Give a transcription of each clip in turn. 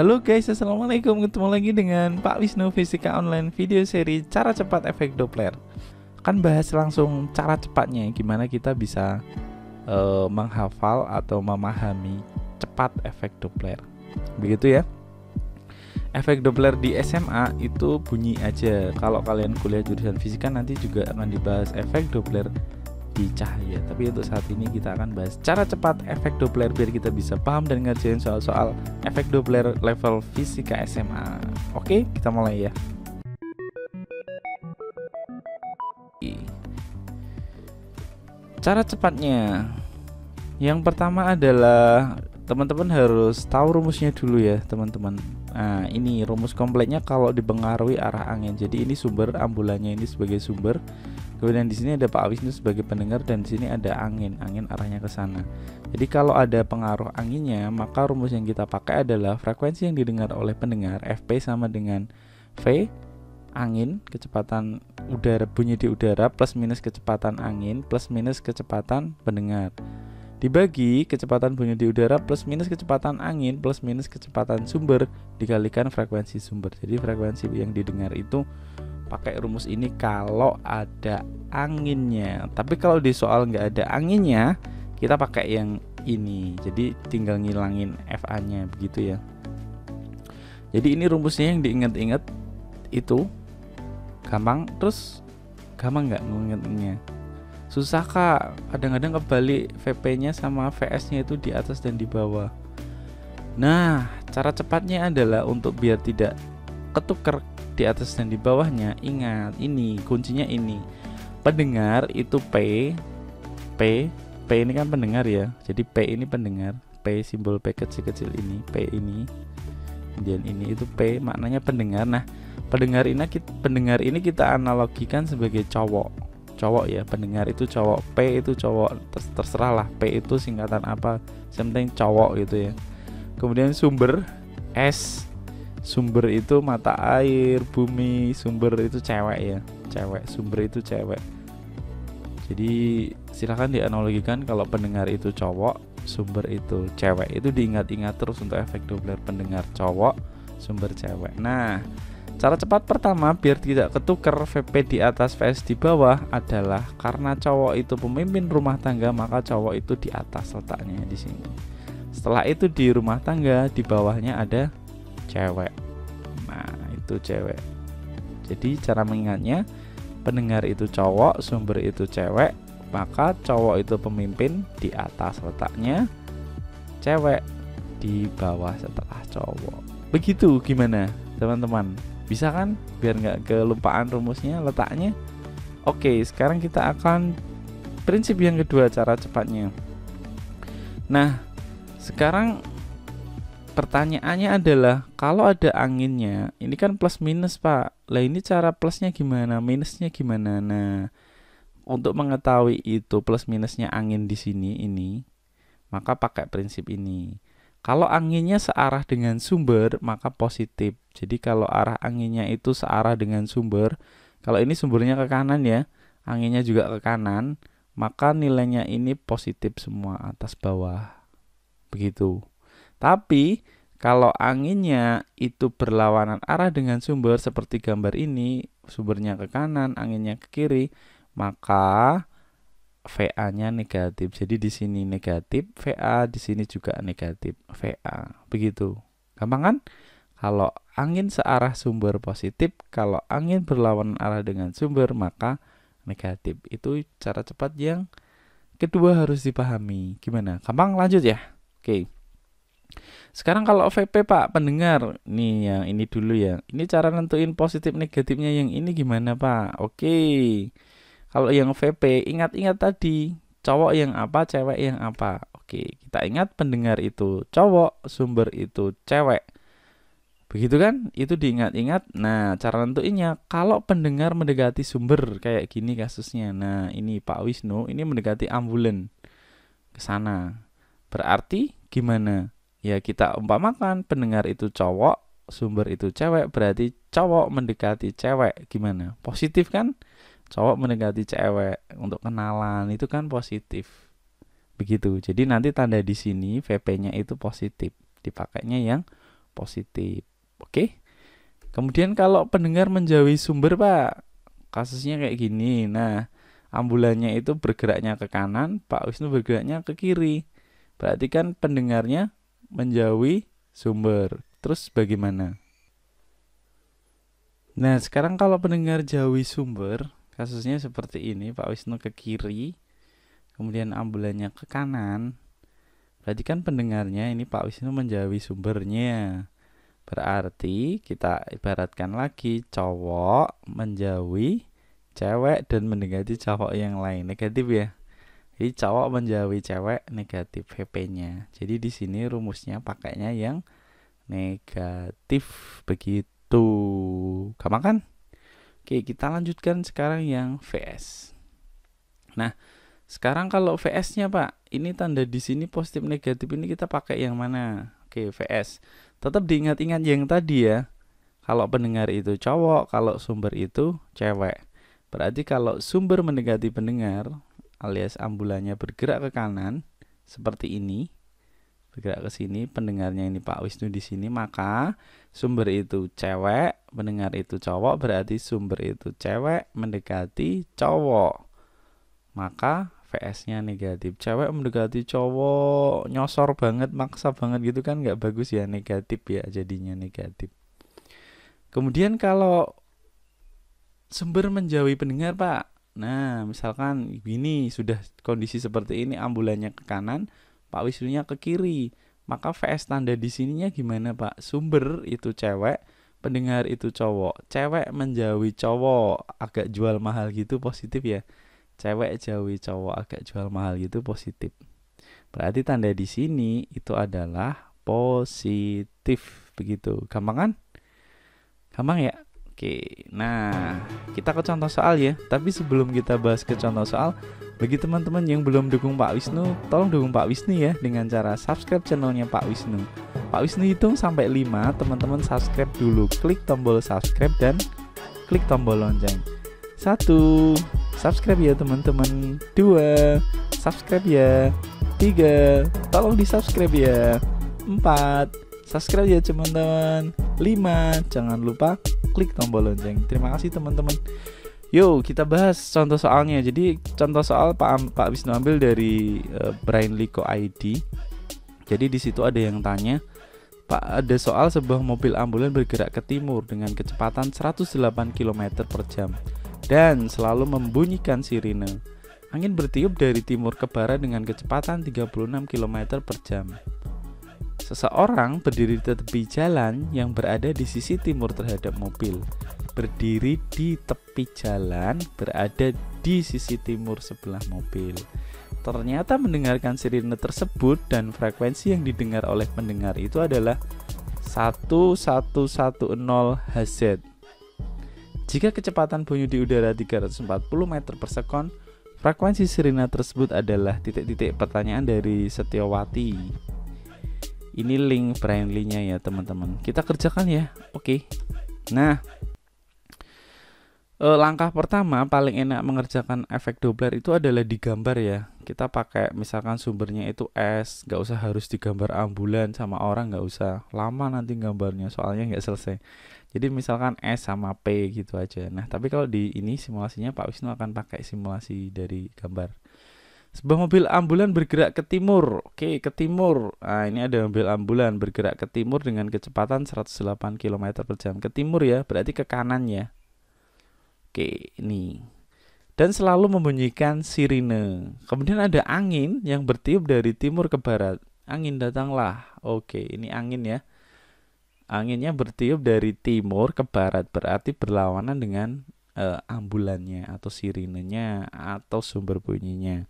Halo guys, assalamualaikum, ketemu lagi dengan Pak Wisnu Fisika Online, video seri cara cepat efek Doppler. Akan bahas langsung cara cepatnya, gimana kita bisa menghafal atau memahami cepat efek Doppler. Begitu ya. Efek Doppler di SMA itu bunyi aja. Kalau kalian kuliah jurusan fisika nanti juga akan dibahas efek Doppler di cahaya. Tapi untuk saat ini kita akan bahas cara cepat efek Doppler biar kita bisa paham dan ngerjain soal-soal efek Doppler level fisika SMA. Oke, kita mulai ya. Cara cepatnya yang pertama adalah teman-teman harus tahu rumusnya dulu ya teman-teman. Nah, ini rumus kompleknya kalau dipengaruhi arah angin. Jadi ini sumber, ambulannya ini sebagai sumber. Kemudian di sini ada Pak Wisnu sebagai pendengar dan di sini ada angin. Angin arahnya ke sana. Jadi kalau ada pengaruh anginnya, maka rumus yang kita pakai adalah frekuensi yang didengar oleh pendengar Fp sama dengan V angin, kecepatan udara, bunyi di udara, plus minus kecepatan angin plus minus kecepatan pendengar, dibagi kecepatan bunyi di udara plus minus kecepatan angin plus minus kecepatan sumber dikalikan frekuensi sumber. Jadi frekuensi yang didengar itu pakai rumus ini kalau ada anginnya. Tapi kalau di soal nggak ada anginnya, kita pakai yang ini. Jadi tinggal ngilangin FA-nya begitu ya. Jadi ini rumusnya yang diingat-ingat itu gampang. Terus gampang nggak ngingetnya? Susah kak. Kadang-kadang kebalik, VP-nya sama VS-nya itu di atas dan di bawah. Nah, cara cepatnya adalah untuk biar tidak ketuker di atas dan di bawahnya, ingat ini kuncinya, ini pendengar itu P ini kan pendengar ya. Jadi P ini pendengar, P simbol P kecil-kecil ini, P ini, kemudian ini itu P maknanya pendengar. Nah, pendengar ini kita analogikan sebagai cowok ya. Pendengar itu cowok, P itu cowok, terserah lah P itu singkatan apa, something cowok gitu ya. Kemudian sumber S, sumber itu mata air, bumi, sumber itu cewek ya, cewek, sumber itu cewek. Jadi silahkan dianalogikan kalau pendengar itu cowok, sumber itu cewek. Itu diingat-ingat terus untuk efek Doppler, pendengar cowok, sumber cewek. Nah, cara cepat pertama biar tidak ketukar VP di atas VS di bawah adalah karena cowok itu pemimpin rumah tangga, maka cowok itu di atas letaknya di sini. Setelah itu di rumah tangga di bawahnya ada cewek. Nah, itu cewek. Jadi cara mengingatnya pendengar itu cowok, sumber itu cewek, maka cowok itu pemimpin, di atas letaknya cewek, di bawah setelah cowok. Begitu, gimana teman-teman? Bisa kan? Biar nggak kelupaan rumusnya, letaknya. Oke, sekarang kita akan prinsip yang kedua cara cepatnya. Nah, sekarang pertanyaannya adalah kalau ada anginnya, ini kan plus minus pak. Lah ini cara plusnya gimana, minusnya gimana? Nah, untuk mengetahui itu plus minusnya angin di sini ini, maka pakai prinsip ini. Kalau anginnya searah dengan sumber, maka positif. Jadi kalau arah anginnya itu searah dengan sumber, kalau ini sumbernya ke kanan ya, anginnya juga ke kanan, maka nilainya ini positif semua, atas bawah. Begitu. Tapi kalau anginnya itu berlawanan arah dengan sumber seperti gambar ini, sumbernya ke kanan, anginnya ke kiri, maka VA-nya negatif. Jadi di sini negatif VA, di sini juga negatif VA. Begitu. Gampang kan? Kalau angin searah sumber positif, kalau angin berlawanan arah dengan sumber maka negatif. Itu cara cepat yang kedua harus dipahami. Gimana? Gampang, lanjut ya. Oke. Sekarang kalau VP pak, pendengar nih, yang ini dulu ya. Ini cara nentuin positif negatifnya yang ini gimana pak? Oke, kalau yang VP ingat-ingat tadi, cowok yang apa, cewek yang apa. Oke, kita ingat pendengar itu cowok, sumber itu cewek. Begitu kan? Itu diingat-ingat. Nah, cara nentuinnya kalau pendengar mendekati sumber kayak gini kasusnya. Nah, ini Pak Wisnu ini mendekati ambulan ke sana. Berarti gimana? Ya kita umpamakan pendengar itu cowok, sumber itu cewek, berarti cowok mendekati cewek. Gimana? Positif kan? Cowok mendekati cewek untuk kenalan itu kan positif. Begitu. Jadi nanti tanda di sini VP-nya itu positif, dipakainya yang positif. Oke. Kemudian kalau pendengar menjauhi sumber, Pak, kasusnya kayak gini. Nah, ambulannya itu bergeraknya ke kanan, Pak Wisnu bergeraknya ke kiri. Berarti kan pendengarnya menjauhi sumber. Terus bagaimana? Nah, sekarang kalau pendengar jauhi sumber, kasusnya seperti ini, Pak Wisnu ke kiri, kemudian ambulannya ke kanan. Berarti kan pendengarnya ini Pak Wisnu menjauhi sumbernya. Berarti kita ibaratkan lagi cowok menjauhi cewek dan mendekati cowok yang lain. Negatif ya. Jadi cowok menjauhi cewek, negatif HP-nya. Jadi di sini rumusnya pakainya yang negatif, begitu. Gampang kan? Oke, kita lanjutkan sekarang yang VS. Nah, sekarang kalau VS-nya, Pak, ini tanda di sini positif negatif ini kita pakai yang mana? Oke, VS. Tetap diingat-ingat yang tadi ya. Kalau pendengar itu cowok, kalau sumber itu cewek. Berarti kalau sumber mendekati pendengar, alias ambulannya bergerak ke kanan seperti ini, bergerak ke sini, pendengarnya ini Pak Wisnu di sini, maka sumber itu cewek, pendengar itu cowok, berarti sumber itu cewek mendekati cowok. Maka VS-nya negatif. Cewek mendekati cowok, nyosor banget, maksa banget gitu kan nggak bagus ya, negatif ya, jadinya negatif. Kemudian kalau sumber menjauhi pendengar, Pak. Nah, misalkan gini, sudah kondisi seperti ini, ambulannya ke kanan, Pak Wisnunya ke kiri, maka VS tanda di sininya gimana, Pak? Sumber itu cewek, pendengar itu cowok. Cewek menjauhi cowok, agak jual mahal gitu, positif ya. Cewek jauhi cowok, agak jual mahal gitu, positif. Berarti tanda di sini itu adalah positif, begitu. Gampang kan? Gampang ya? Oke, nah kita ke contoh soal ya. Tapi sebelum kita bahas ke contoh soal, bagi teman-teman yang belum dukung Pak Wisnu, tolong dukung Pak Wisnu ya dengan cara subscribe channelnya Pak Wisnu. Pak Wisnu hitung sampai 5, teman-teman subscribe dulu. Klik tombol subscribe dan klik tombol lonceng. 1, subscribe ya teman-teman. 2, subscribe ya. 3, tolong di-subscribe ya. 4, subscribe ya teman-teman. 5, jangan lupa klik tombol lonceng. Terima kasih teman-teman. Yo, kita bahas contoh soalnya. Jadi contoh soal Pak Wisnu ambil dari Brainly.co.id. Jadi di situ ada yang tanya, Pak, ada soal sebuah mobil ambulan bergerak ke timur dengan kecepatan 108 km/jam dan selalu membunyikan sirine. Angin bertiup dari timur ke barat dengan kecepatan 36 km/jam. Seseorang berdiri di tepi jalan yang berada di sisi timur terhadap mobil. Berdiri di tepi jalan berada di sisi timur sebelah mobil. Ternyata mendengarkan sirine tersebut dan frekuensi yang didengar oleh pendengar itu adalah 1110 Hz. Jika kecepatan bunyi di udara 340 meter per sekon, frekuensi sirine tersebut adalah titik-titik pertanyaan dari Setiawati. Ini link Brainly-nya ya teman-teman. Kita kerjakan ya. Oke. Nah, langkah pertama paling enak mengerjakan efek Doppler itu adalah digambar ya. Kita pakai misalkan sumbernya itu S. Gak usah harus digambar ambulan sama orang, gak usah. Lama nanti gambarnya soalnya gak selesai. Jadi misalkan S sama P gitu aja. Nah, tapi kalau di ini simulasinya Pak Wisnu akan pakai simulasi dari gambar. Sebuah mobil ambulan bergerak ke timur. Oke, ke timur. Nah, ini ada mobil ambulan bergerak ke timur dengan kecepatan 108 km/jam. Ke timur ya, berarti ke kanan ya. Oke, ini. Dan selalu membunyikan sirine. Kemudian ada angin yang bertiup dari timur ke barat. Angin datanglah. Oke, ini angin ya. Anginnya bertiup dari timur ke barat, berarti berlawanan dengan ambulannya atau sirinenya atau sumber bunyinya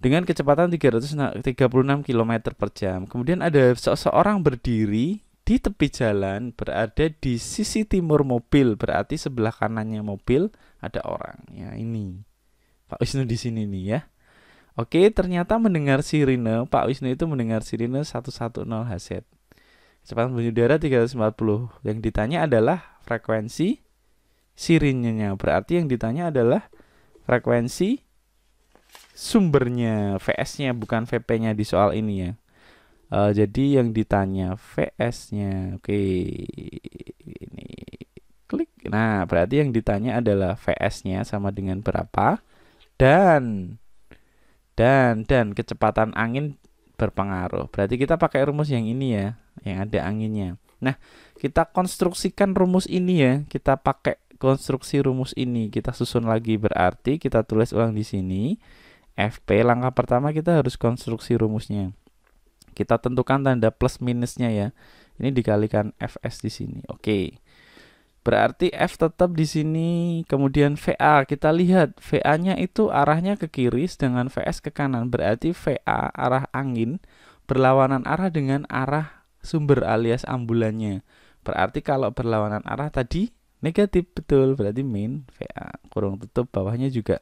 dengan kecepatan 336 km/jam. Kemudian ada seseorang berdiri di tepi jalan berada di sisi timur mobil, berarti sebelah kanannya mobil ada orang ya. Ini Pak Wisnu di sini nih ya. Oke, ternyata mendengar sirine, Pak Wisnu itu mendengar sirine 110 Hz, kecepatan bunyi udara 340. Yang ditanya adalah frekuensi sirinenya, berarti yang ditanya adalah frekuensi sumbernya, VS-nya bukan VP-nya di soal ini ya. Jadi yang ditanya VS-nya, oke, ini klik. Nah, berarti yang ditanya adalah VS-nya sama dengan berapa dan kecepatan angin berpengaruh. Berarti kita pakai rumus yang ini ya, yang ada anginnya. Nah, kita konstruksikan rumus ini ya, kita pakai konstruksi rumus ini, kita susun lagi. Berarti kita tulis ulang di sini. FP langkah pertama kita harus konstruksi rumusnya. Kita tentukan tanda plus minusnya ya. Ini dikalikan FS di sini. Oke. Berarti F tetap di sini, kemudian VA. Kita lihat VA-nya itu arahnya ke kiri sedangkan VS ke kanan. Berarti VA arah angin berlawanan arah dengan arah sumber alias ambulannya. Berarti kalau berlawanan arah tadi negatif, betul. Berarti min VA. Kurung tutup bawahnya juga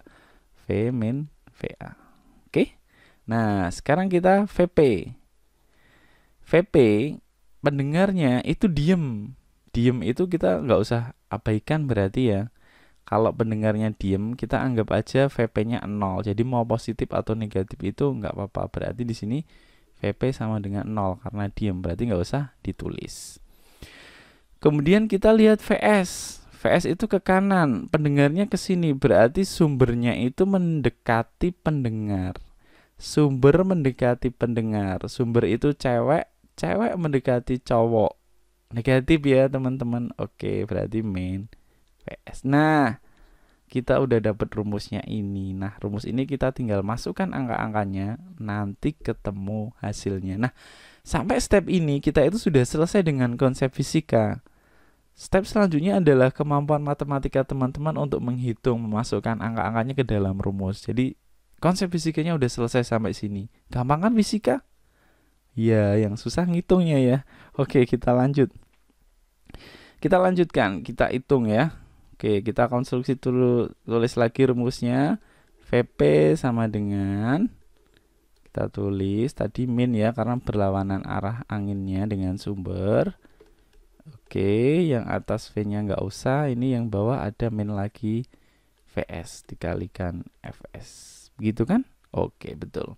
V min VA. Oke. Nah, sekarang kita VP. VP pendengarnya itu diem itu kita nggak usah abaikan berarti ya. Kalau pendengarnya diem kita anggap aja VP-nya 0. Jadi mau positif atau negatif itu nggak apa-apa. Berarti di sini VP sama dengan 0 karena diem, berarti nggak usah ditulis. Kemudian kita lihat VS. VS itu ke kanan, pendengarnya ke sini. Berarti sumbernya itu mendekati pendengar. Sumber mendekati pendengar. Sumber itu cewek, cewek mendekati cowok. Negatif ya, teman-teman. Oke, berarti min VS. Nah, kita udah dapat rumusnya ini. Nah, rumus ini kita tinggal masukkan angka-angkanya, nanti ketemu hasilnya. Nah, sampai step ini kita itu sudah selesai dengan konsep fisika. Step selanjutnya adalah kemampuan matematika teman-teman untuk menghitung, memasukkan angka-angkanya ke dalam rumus. Jadi konsep fisikanya udah selesai sampai sini. Gampang kan fisika? Ya, yang susah ngitungnya ya. Oke, kita lanjut. Kita lanjutkan, kita hitung ya. Oke, kita konstruksi dulu, tulis lagi rumusnya. VP sama dengan, kita tulis tadi min ya, karena berlawanan arah anginnya dengan sumber. Oke, yang atas V-nya nggak usah, ini yang bawah ada min lagi VS dikalikan FS. Gitu kan? Oke, betul.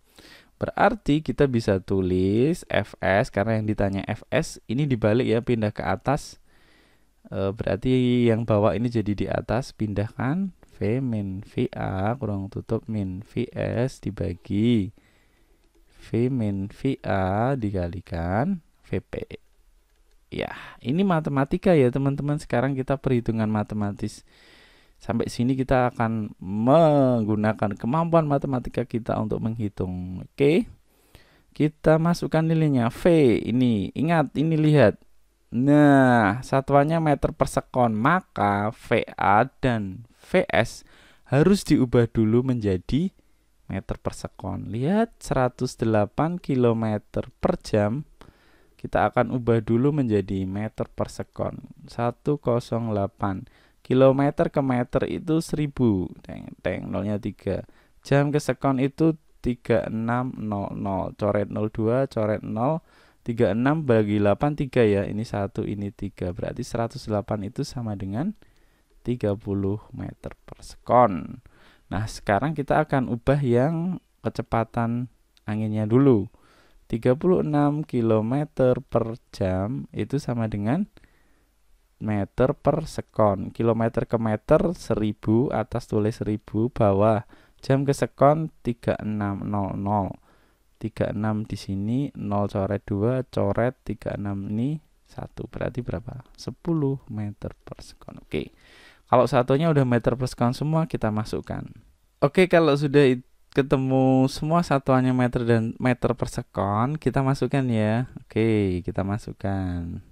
Berarti kita bisa tulis FS karena yang ditanya FS, ini dibalik ya, pindah ke atas. Berarti yang bawah ini jadi di atas, pindahkan V min VA kurang tutup min VS dibagi V min VA dikalikan VP. Ya, ini matematika ya, teman-teman. Sekarang kita perhitungan matematis. Sampai sini kita akan menggunakan kemampuan matematika kita untuk menghitung. Oke. Kita masukkan nilainya V ini. Ingat, ini lihat. Nah, satuannya meter per sekon. Maka VA dan VS harus diubah dulu menjadi meter per sekon. Lihat, 108 km per jam. Kita akan ubah dulu menjadi meter per sekon. 108. Kilometer ke meter itu 1000, teng, nolnya 3. Jam ke sekon itu 3600, coret 02, coret 0, 36 bagi 8, 3 ya, ini 1, ini 3. Berarti 108 itu sama dengan 30 meter per sekon. Nah, sekarang kita akan ubah yang kecepatan anginnya dulu. 36 km per jam itu sama dengan meter per sekon. Kilometer ke meter 1000, atas tulis 1000, bawah jam ke sekon 3600. 36 di sini 0 coret 2 coret 36 ini 1. Berarti berapa? 10 meter per sekon. Oke. Kalau satunya udah meter per sekon semua kita masukkan. Oke, kalau sudah ketemu semua satuannya meter dan meter per sekon, kita masukkan ya. Oke, kita masukkan.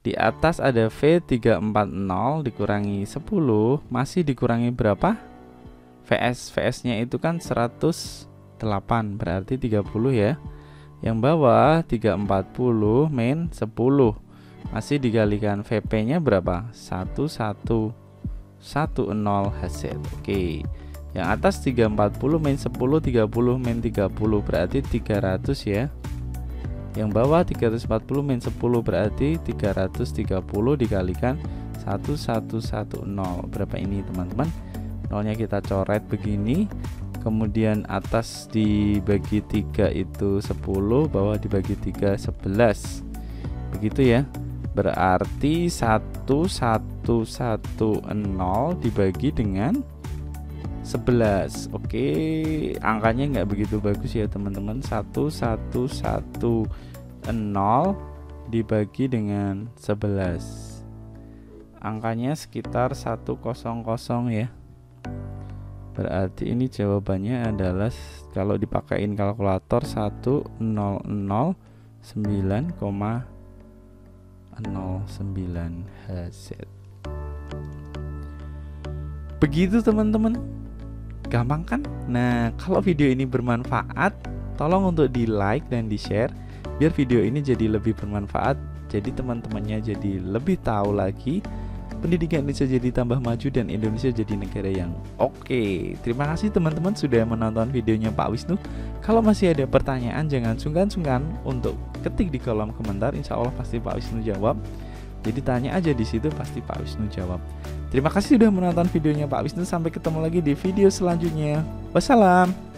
Di atas ada V340 dikurangi 10, masih dikurangi berapa? VS, VS-nya itu kan 108, berarti 30 ya. Yang bawah 340 min 10, masih dikalikan VP-nya berapa? 1110 hasil. Oke, yang atas 340 min 10, 30 min 30, berarti 300 ya. Yang bawah 340 min 10 berarti 330 dikalikan 1110. Berapa ini, teman-teman? Nolnya kita coret begini. kemudian atas dibagi 3 itu 10, bawah dibagi 3 11, begitu ya. Berarti 1110 dibagi dengan 11. Oke, angkanya nggak begitu bagus ya teman-teman. 1110 dibagi dengan 11, angkanya sekitar 100 ya. Berarti ini jawabannya adalah kalau dipakein kalkulator 100,9,09 HZ. Begitu teman-teman, gampang kan? Nah, kalau video ini bermanfaat, tolong untuk di like dan di share biar video ini jadi lebih bermanfaat, jadi teman-temannya jadi lebih tahu lagi, pendidikan Indonesia jadi tambah maju dan Indonesia jadi negara yang oke. Terima kasih teman-teman sudah menonton videonya Pak Wisnu. Kalau masih ada pertanyaan jangan sungkan-sungkan untuk ketik di kolom komentar, insya Allah pasti Pak Wisnu jawab. Jadi tanya aja di situ, pasti Pak Wisnu jawab. Terima kasih sudah menonton videonya Pak Wisnu. Sampai ketemu lagi di video selanjutnya. Wassalam.